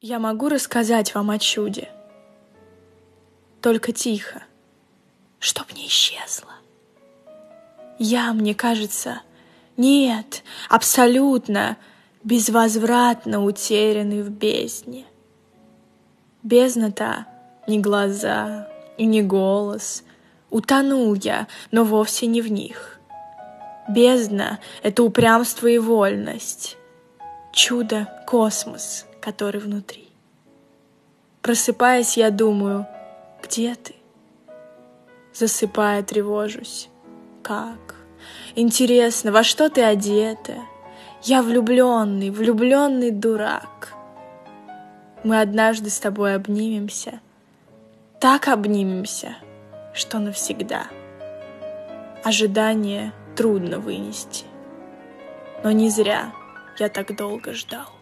Я могу рассказать вам о чуде, только тихо, чтоб не исчезло. Мне кажется, нет, абсолютно, безвозвратно утерянный в бездне. Бездна-то не глаза и не голос, утонул я, но вовсе не в них. Бездна — это упрямство и вольность, чудо — космос, который внутри. Просыпаясь, я думаю, где ты? Засыпая, тревожусь. Как? Интересно, во что ты одета? Я влюбленный, влюбленный дурак. Мы однажды с тобой обнимемся, так обнимемся, что навсегда. Ожидание трудно вынести, но не зря я так долго ждал.